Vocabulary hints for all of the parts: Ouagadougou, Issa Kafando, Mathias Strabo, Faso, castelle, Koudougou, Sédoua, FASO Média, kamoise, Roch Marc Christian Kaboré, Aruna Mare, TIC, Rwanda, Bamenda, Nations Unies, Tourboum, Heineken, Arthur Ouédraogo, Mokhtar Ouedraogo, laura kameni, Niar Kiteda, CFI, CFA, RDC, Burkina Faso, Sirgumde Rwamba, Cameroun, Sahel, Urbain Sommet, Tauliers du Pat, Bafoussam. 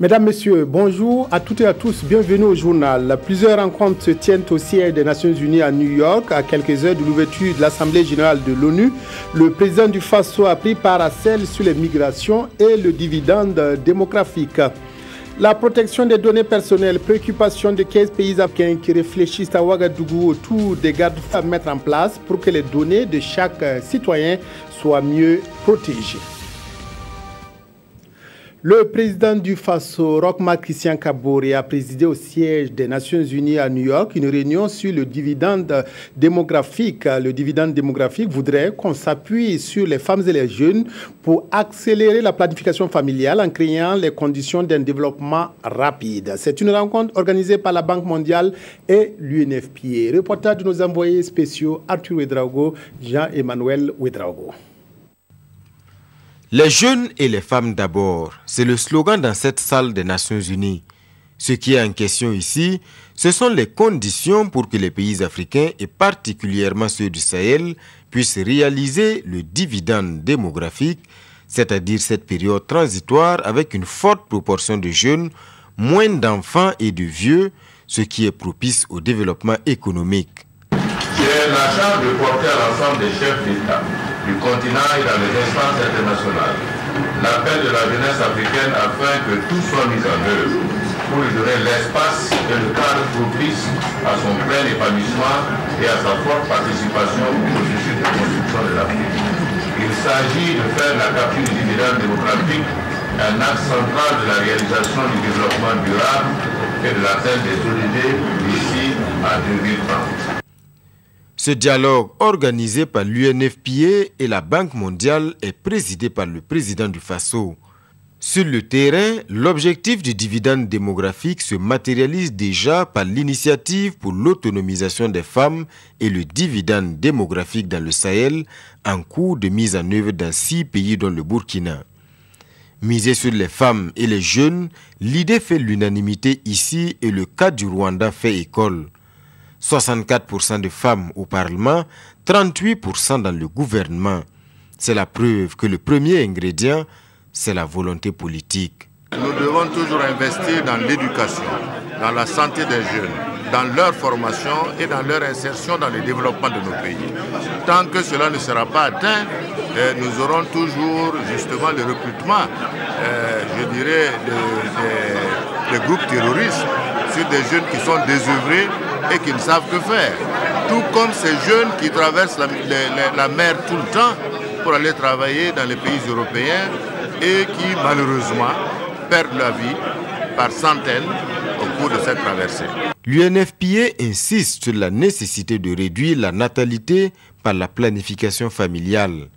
Mesdames, Messieurs, bonjour à toutes et à tous, bienvenue au journal. Plusieurs rencontres se tiennent au siège des Nations Unies à New York. À quelques heures de l'ouverture de l'Assemblée Générale de l'ONU, le président du Faso a pris part à celle sur les migrations et le dividende démographique. La protection des données personnelles, préoccupation de 15 pays africains qui réfléchissent à Ouagadougou autour des garde-fous à mettre en place pour que les données de chaque citoyen soient mieux protégées. Le président du Faso, Roch Marc Christian Kaboré, a présidé au siège des Nations Unies à New York une réunion sur le dividende démographique. Le dividende démographique voudrait qu'on s'appuie sur les femmes et les jeunes pour accélérer la planification familiale en créant les conditions d'un développement rapide. C'est une rencontre organisée par la Banque mondiale et l'UNFPA. Reportage de nos envoyés spéciaux Arthur Ouédraogo, Jean-Emmanuel Ouédraogo. Les jeunes et les femmes d'abord, c'est le slogan dans cette salle des Nations Unies. Ce qui est en question ici, ce sont les conditions pour que les pays africains et particulièrement ceux du Sahel puissent réaliser le dividende démographique, c'est-à-dire cette période transitoire avec une forte proportion de jeunes, moins d'enfants et de vieux, ce qui est propice au développement économique. C'est la charge de porter à l'ensemble des chefs d'État du continent et dans les instances internationales l'appel de la jeunesse africaine afin que tout soit mis en œuvre pour lui donner l'espace et le cadre propice à son plein épanouissement et à sa forte participation au processus de construction de l'Afrique. Il s'agit de faire la capture du dividende démographique un axe central de la réalisation du développement durable et de l'atteinte des ODD d'ici à 2030. Ce dialogue organisé par l'UNFPA et la Banque mondiale est présidé par le président du Faso. Sur le terrain, l'objectif du dividende démographique se matérialise déjà par l'initiative pour l'autonomisation des femmes et le dividende démographique dans le Sahel en cours de mise en œuvre dans 6 pays dont le Burkina. Misée sur les femmes et les jeunes, l'idée fait l'unanimité ici et le cas du Rwanda fait école. 64% de femmes au Parlement, 38% dans le gouvernement. C'est la preuve que le premier ingrédient, c'est la volonté politique. Nous devons toujours investir dans l'éducation, dans la santé des jeunes, dans leur formation et dans leur insertion dans le développement de nos pays. Tant que cela ne sera pas atteint, nous aurons toujours justement le recrutement, je dirais, des groupes terroristes sur des jeunes qui sont désœuvrés et qui ne savent que faire. Tout comme ces jeunes qui traversent la mer tout le temps pour aller travailler dans les pays européens et qui, malheureusement, perdent la vie par centaines au cours de cette traversée. L'UNFPA insiste sur la nécessité de réduire la natalité par la planification familiale.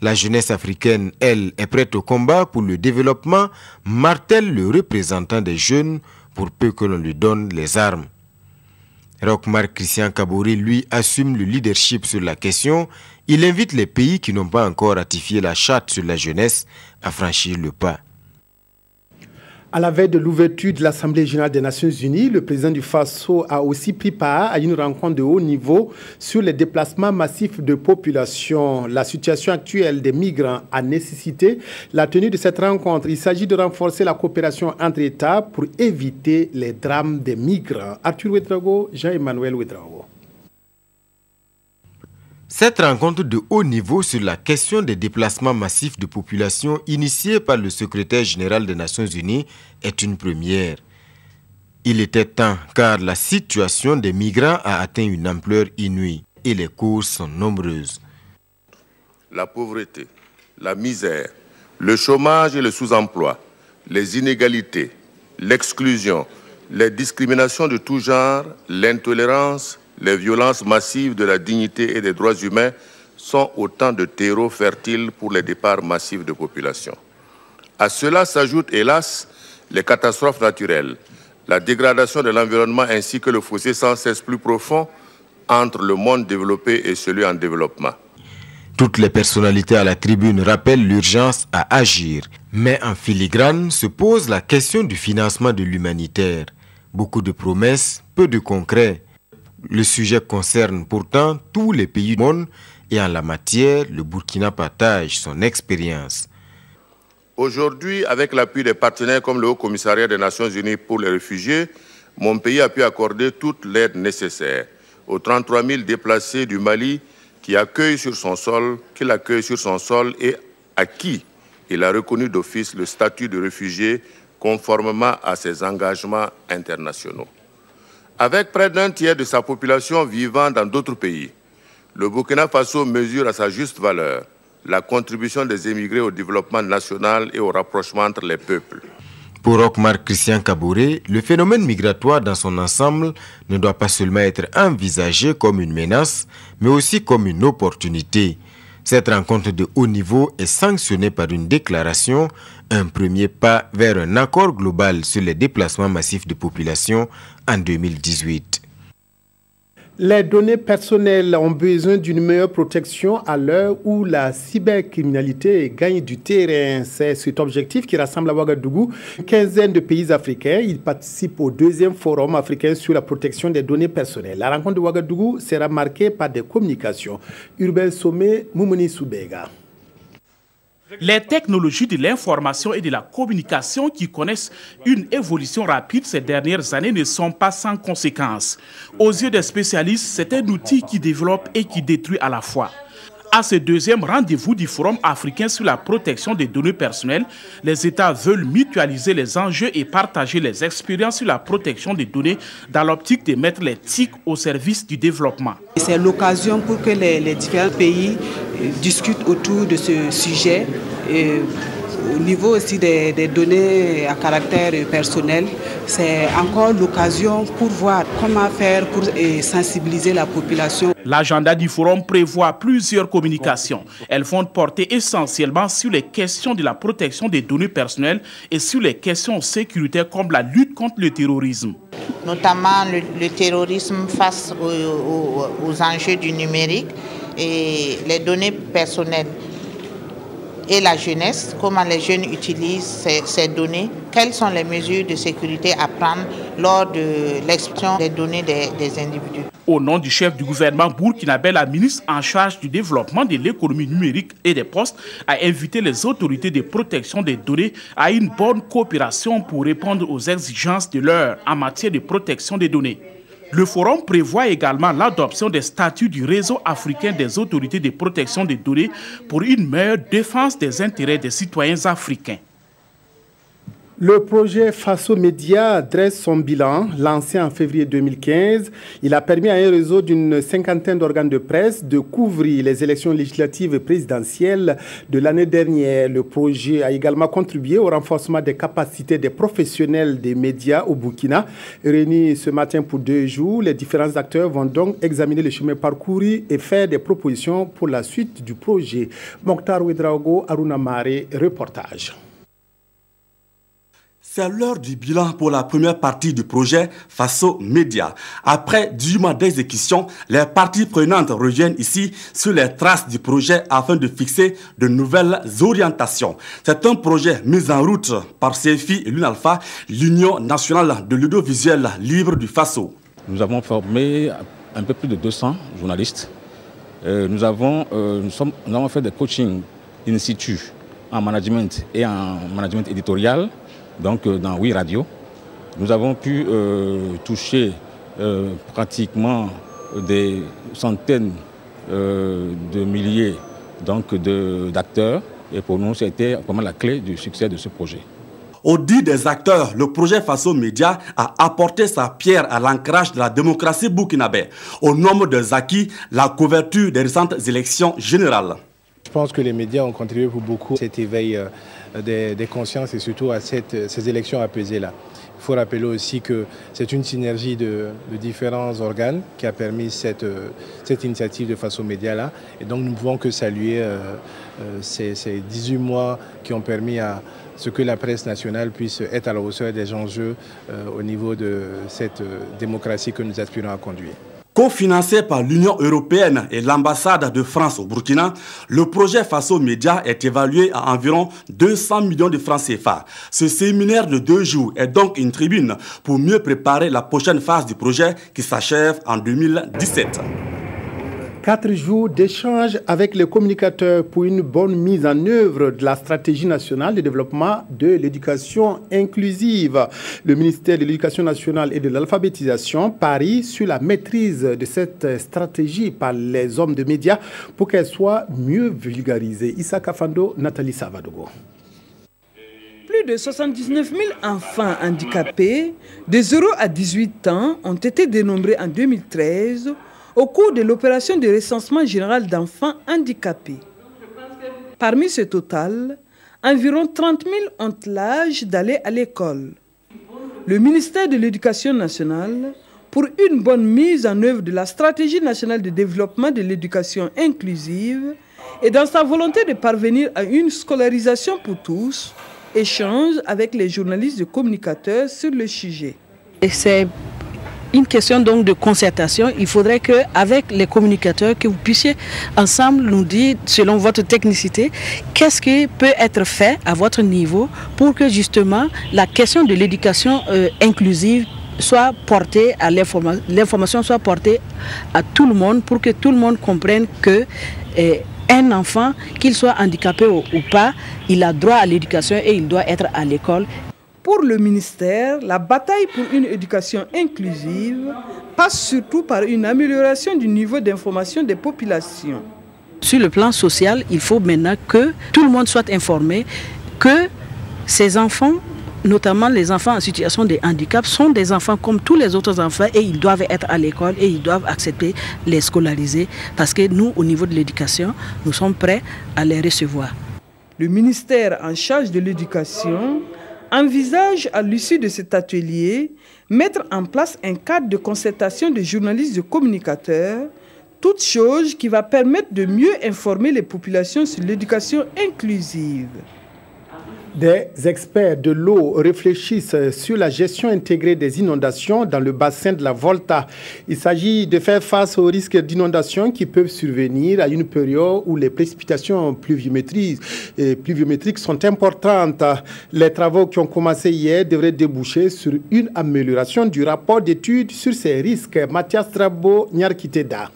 La jeunesse africaine, elle, est prête au combat pour le développement, martèle le représentant des jeunes pour peu que l'on lui donne les armes. Roch Marc Christian Kaboré, lui, assume le leadership sur la question. Il invite les pays qui n'ont pas encore ratifié la charte sur la jeunesse à franchir le pas. À la veille de l'ouverture de l'Assemblée générale des Nations Unies, le président du Faso a aussi pris part à une rencontre de haut niveau sur les déplacements massifs de population. La situation actuelle des migrants a nécessité la tenue de cette rencontre. Il s'agit de renforcer la coopération entre États pour éviter les drames des migrants. Arthur Ouédraogo, Jean-Emmanuel Ouédraogo. Cette rencontre de haut niveau sur la question des déplacements massifs de population initiée par le secrétaire général des Nations Unies est une première. Il était temps car la situation des migrants a atteint une ampleur inouïe et les causes sont nombreuses. La pauvreté, la misère, le chômage et le sous-emploi, les inégalités, l'exclusion, les discriminations de tout genre, l'intolérance, les violences massives de la dignité et des droits humains sont autant de terreaux fertiles pour les départs massifs de population. À cela s'ajoutent, hélas, les catastrophes naturelles, la dégradation de l'environnement ainsi que le fossé sans cesse plus profond entre le monde développé et celui en développement. Toutes les personnalités à la tribune rappellent l'urgence à agir. Mais en filigrane se pose la question du financement de l'humanitaire. Beaucoup de promesses, peu de concret. Le sujet concerne pourtant tous les pays du monde et en la matière, le Burkina partage son expérience. Aujourd'hui, avec l'appui des partenaires comme le Haut Commissariat des Nations Unies pour les réfugiés, mon pays a pu accorder toute l'aide nécessaire aux 33 000 déplacés du Mali qu'il accueille sur son sol et à qui il a reconnu d'office le statut de réfugié conformément à ses engagements internationaux. Avec près d'un tiers de sa population vivant dans d'autres pays, le Burkina Faso mesure à sa juste valeur la contribution des émigrés au développement national et au rapprochement entre les peuples. Pour Roch Marc Christian Kaboré, le phénomène migratoire dans son ensemble ne doit pas seulement être envisagé comme une menace, mais aussi comme une opportunité. Cette rencontre de haut niveau est sanctionnée par une déclaration, un premier pas vers un accord global sur les déplacements massifs de population en 2018. Les données personnelles ont besoin d'une meilleure protection à l'heure où la cybercriminalité gagne du terrain. C'est cet objectif qui rassemble à Ouagadougou une quinzaine de pays africains. Ils participent au deuxième forum africain sur la protection des données personnelles. La rencontre de Ouagadougou sera marquée par des communications. Urbain Sommet, Moumouni Soubega. Les technologies de l'information et de la communication qui connaissent une évolution rapide ces dernières années ne sont pas sans conséquences. Aux yeux des spécialistes, c'est un outil qui développe et qui détruit à la fois. À ce deuxième rendez-vous du Forum africain sur la protection des données personnelles, les États veulent mutualiser les enjeux et partager les expériences sur la protection des données dans l'optique de mettre les TIC au service du développement. C'est l'occasion pour que les différents pays discutent autour de ce sujet, et au niveau aussi des données à caractère personnel. C'est encore l'occasion pour voir comment faire pour sensibiliser la population. L'agenda du forum prévoit plusieurs communications. Elles vont porter essentiellement sur les questions de la protection des données personnelles et sur les questions sécuritaires comme la lutte contre le terrorisme. Notamment le terrorisme face aux enjeux du numérique et les données personnelles. Et la jeunesse, comment les jeunes utilisent ces données, quelles sont les mesures de sécurité à prendre lors de l'exploitation des données des individus. Au nom du chef du gouvernement burkinabé, la ministre en charge du développement de l'économie numérique et des postes a invité les autorités de protection des données à une bonne coopération pour répondre aux exigences de l'heure en matière de protection des données. Le forum prévoit également l'adoption des statuts du réseau africain des autorités de protection des données pour une meilleure défense des intérêts des citoyens africains. Le projet FASO Média dresse son bilan, lancé en février 2015. Il a permis à un réseau d'une cinquantaine d'organes de presse de couvrir les élections législatives et présidentielles de l'année dernière. Le projet a également contribué au renforcement des capacités des professionnels des médias au Burkina. Réunis ce matin pour 2 jours, les différents acteurs vont donc examiner le chemin parcouru et faire des propositions pour la suite du projet. Mokhtar Ouedraogo, Aruna Mare, reportage. C'est l'heure du bilan pour la première partie du projet FASO Média. Après 10 mois d'exécution, les parties prenantes reviennent ici sur les traces du projet afin de fixer de nouvelles orientations. C'est un projet mis en route par CFI et l'UNALFA, l'Union nationale de l'audiovisuel libre du Faso. Nous avons formé un peu plus de 200 journalistes. Nous avons fait des coachings in situ en management et en management éditorial. Donc dans Oui Radio, nous avons pu toucher pratiquement des centaines de milliers d'acteurs. Et pour nous, c'était vraiment la clé du succès de ce projet. Au dit des acteurs, le projet FASO Média a apporté sa pierre à l'ancrage de la démocratie burkinabé. Au nombre des acquis, la couverture des récentes élections générales. Je pense que les médias ont contribué pour beaucoup à cet éveil des consciences et surtout à ces élections apaisées-là. Il faut rappeler aussi que c'est une synergie de différents organes qui a permis cette initiative de FASO Média-là. Et donc nous ne pouvons que saluer ces 18 mois qui ont permis à ce que la presse nationale puisse être à la hauteur des enjeux au niveau de cette démocratie que nous aspirons à conduire. Cofinancé par l'Union européenne et l'ambassade de France au Burkina, le projet FASO Média est évalué à environ 200 millions de francs CFA. Ce séminaire de 2 jours est donc une tribune pour mieux préparer la prochaine phase du projet qui s'achève en 2017. 4 jours d'échanges avec les communicateurs pour une bonne mise en œuvre de la stratégie nationale de développement de l'éducation inclusive. Le ministère de l'Éducation nationale et de l'alphabétisation parie sur la maîtrise de cette stratégie par les hommes de médias pour qu'elle soit mieux vulgarisée. Issa Kafando, Nathalie Savadogo. Plus de 79 000 enfants handicapés de 0 à 18 ans ont été dénombrés en 2013 au cours de l'opération de recensement général d'enfants handicapés. Parmi ce total, environ 30 000 ont l'âge d'aller à l'école. Le ministère de l'Éducation nationale, pour une bonne mise en œuvre de la stratégie nationale de développement de l'éducation inclusive et dans sa volonté de parvenir à une scolarisation pour tous, échange avec les journalistes et communicateurs sur le sujet. C'est une question donc de concertation. Il faudrait qu'avec les communicateurs, que vous puissiez ensemble nous dire, selon votre technicité, qu'est-ce qui peut être fait à votre niveau pour que justement la question de l'éducation inclusive soit portée à l'information soit portée à tout le monde pour que tout le monde comprenne que un enfant, qu'il soit handicapé ou pas, il a droit à l'éducation et il doit être à l'école. Pour le ministère, la bataille pour une éducation inclusive passe surtout par une amélioration du niveau d'information des populations. Sur le plan social, il faut maintenant que tout le monde soit informé que ces enfants, notamment les enfants en situation de handicap, sont des enfants comme tous les autres enfants et ils doivent être à l'école et ils doivent accepter les scolariser parce que nous, au niveau de l'éducation, nous sommes prêts à les recevoir. Le ministère en charge de l'éducation envisage à l'issue de cet atelier mettre en place un cadre de concertation de journalistes et de communicateurs, toute chose qui va permettre de mieux informer les populations sur l'éducation inclusive. Des experts de l'eau réfléchissent sur la gestion intégrée des inondations dans le bassin de la Volta. Il s'agit de faire face aux risques d'inondations qui peuvent survenir à une période où les précipitations pluviométriques sont importantes. Les travaux qui ont commencé hier devraient déboucher sur une amélioration du rapport d'études sur ces risques. Mathias Strabo, Niar Kiteda.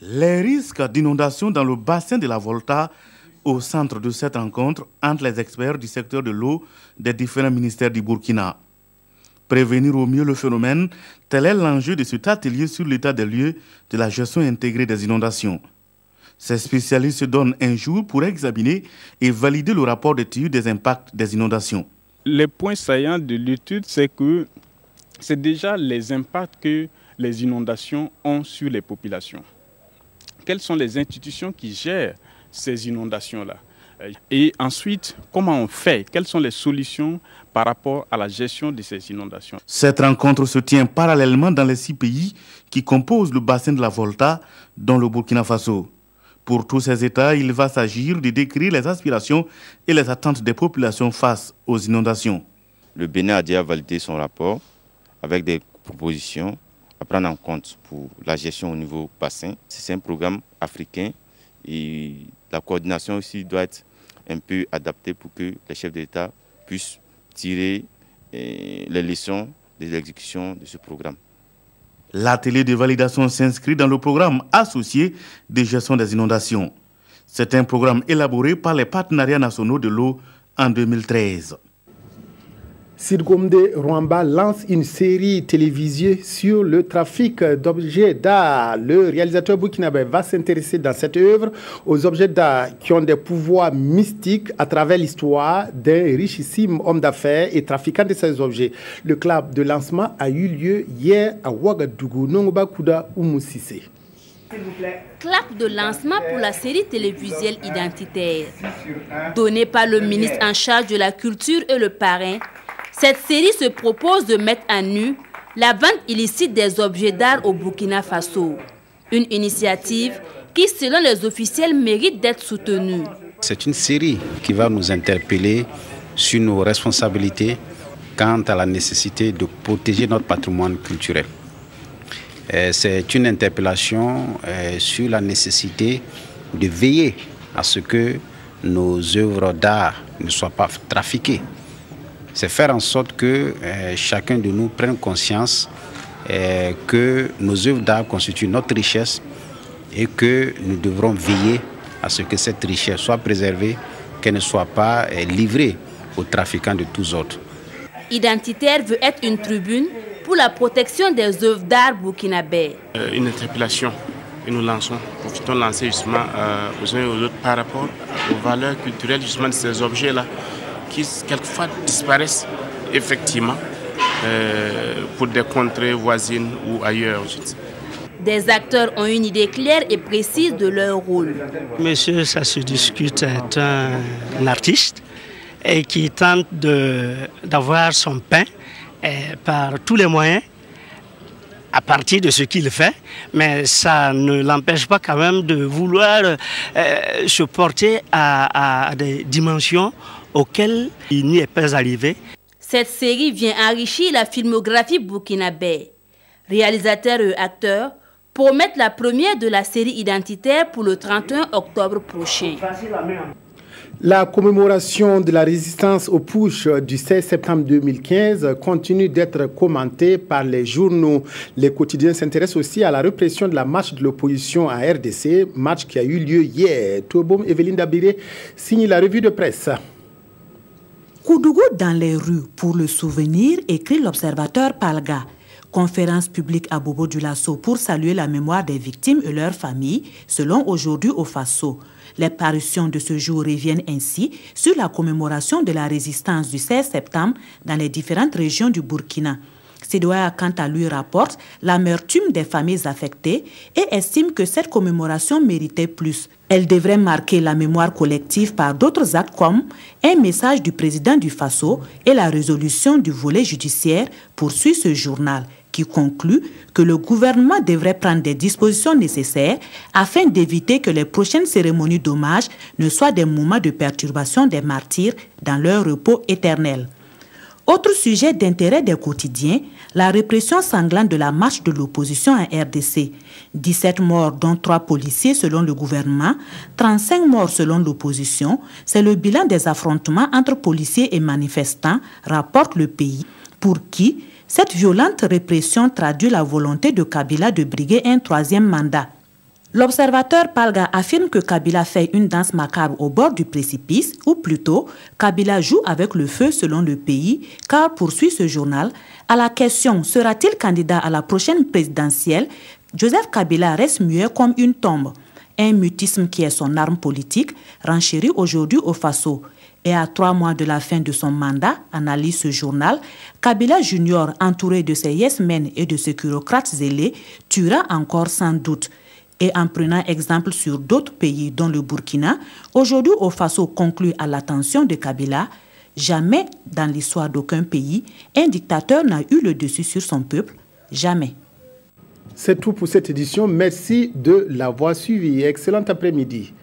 Les risques d'inondations dans le bassin de la Volta. Au centre de cette rencontre entre les experts du secteur de l'eau des différents ministères du Burkina. Prévenir au mieux le phénomène, tel est l'enjeu de cet atelier sur l'état des lieux de la gestion intégrée des inondations. Ces spécialistes se donnent un jour pour examiner et valider le rapport d'étude des impacts des inondations. Les points saillants de l'étude, c'est que c'est déjà les impacts que les inondations ont sur les populations. Quelles sont les institutions qui gèrent ces inondations-là? Et ensuite, comment on fait? Quelles sont les solutions par rapport à la gestion de ces inondations? Cette rencontre se tient parallèlement dans les 6 pays qui composent le bassin de la Volta, dont le Burkina Faso. Pour tous ces États, il va s'agir de décrire les aspirations et les attentes des populations face aux inondations. Le Bénin a déjà validé son rapport avec des propositions à prendre en compte pour la gestion au niveau bassin. C'est un programme africain et la coordination aussi doit être un peu adaptée pour que les chefs d'État puissent tirer les leçons de l'exécution de ce programme. L'atelier de validation s'inscrit dans le programme associé de gestion des inondations. C'est un programme élaboré par les partenariats nationaux de l'eau en 2013. Sirgumde Rwamba lance une série télévisée sur le trafic d'objets d'art. Le réalisateur burkinabé va s'intéresser dans cette œuvre aux objets d'art qui ont des pouvoirs mystiques à travers l'histoire d'un richissime homme d'affaires et trafiquant de ces objets. Le club de lancement a eu lieu hier à Ouagadougou. Nongoba Kouda Oumoussissé. Clap de lancement pour la série télévisuelle identitaire. Donnée par le ministre en charge de la culture et le parrain, cette série se propose de mettre à nu la vente illicite des objets d'art au Burkina Faso. Une initiative qui, selon les officiels, mérite d'être soutenue. C'est une série qui va nous interpeller sur nos responsabilités quant à la nécessité de protéger notre patrimoine culturel. C'est une interpellation sur la nécessité de veiller à ce que nos œuvres d'art ne soient pas trafiquées. C'est faire en sorte que chacun de nous prenne conscience que nos œuvres d'art constituent notre richesse et que nous devrons veiller à ce que cette richesse soit préservée, qu'elle ne soit pas livrée aux trafiquants de tous ordres. Identitaire veut être une tribune pour la protection des œuvres d'art burkinabé. Une interpellation que nous lançons, profitons de lancer justement aux uns et aux autres par rapport aux valeurs culturelles justement de ces objets-là qui quelquefois disparaissent effectivement pour des contrées voisines ou ailleurs. Des acteurs ont une idée claire et précise de leur rôle. Monsieur, ça se discute, est un artiste et qui tente d'avoir son pain par tous les moyens à partir de ce qu'il fait, mais ça ne l'empêche pas quand même de vouloir se porter à des dimensions auxquelles il n'y est pas arrivé. Cette série vient enrichir la filmographie burkinabé. Réalisateurs et acteurs promettent la première de la série identitaire pour le 31 octobre prochain. La commémoration de la résistance aux putsch du 16 septembre 2015 continue d'être commentée par les journaux. Les quotidiens s'intéressent aussi à la répression de la marche de l'opposition à RDC, marche qui a eu lieu hier. Tourboum, Evelyne Dabiré signe la revue de presse. Koudougou dans les rues pour le souvenir, écrit l'observateur Palga. Conférence publique à Bobo du Lasso pour saluer la mémoire des victimes et leurs familles, selon Aujourd'hui au Faso. Les parutions de ce jour reviennent ainsi sur la commémoration de la résistance du 16 septembre dans les différentes régions du Burkina. Sédoua, quant à lui, rapporte l'amertume des familles affectées et estime que cette commémoration méritait plus. Elle devrait marquer la mémoire collective par d'autres actes comme un message du président du Faso et la résolution du volet judiciaire, poursuit ce journal, qui conclut que le gouvernement devrait prendre des dispositions nécessaires afin d'éviter que les prochaines cérémonies d'hommage ne soient des moments de perturbation des martyrs dans leur repos éternel. Autre sujet d'intérêt des quotidiens, la répression sanglante de la marche de l'opposition en RDC. 17 morts, dont 3 policiers selon le gouvernement, 35 morts selon l'opposition. C'est le bilan des affrontements entre policiers et manifestants, rapporte Le Pays, pour qui cette violente répression traduit la volonté de Kabila de briguer un troisième mandat. L'observateur Palga affirme que Kabila fait une danse macabre au bord du précipice, ou plutôt, Kabila joue avec le feu selon Le Pays, car, poursuit ce journal, à la question « Sera-t-il candidat à la prochaine présidentielle ?», Joseph Kabila reste muet comme une tombe. Un mutisme qui est son arme politique, renchérit Aujourd'hui au Faso. Et à 3 mois de la fin de son mandat, analyse ce journal, Kabila Junior, entouré de ses yes-men et de ses bureaucrates zélés, tuera encore sans doute. Et en prenant exemple sur d'autres pays, dont le Burkina, Aujourd'hui au Faso conclut à l'attention de Kabila, jamais dans l'histoire d'aucun pays, un dictateur n'a eu le dessus sur son peuple, jamais. C'est tout pour cette édition, merci de l'avoir suivi. Excellent après-midi.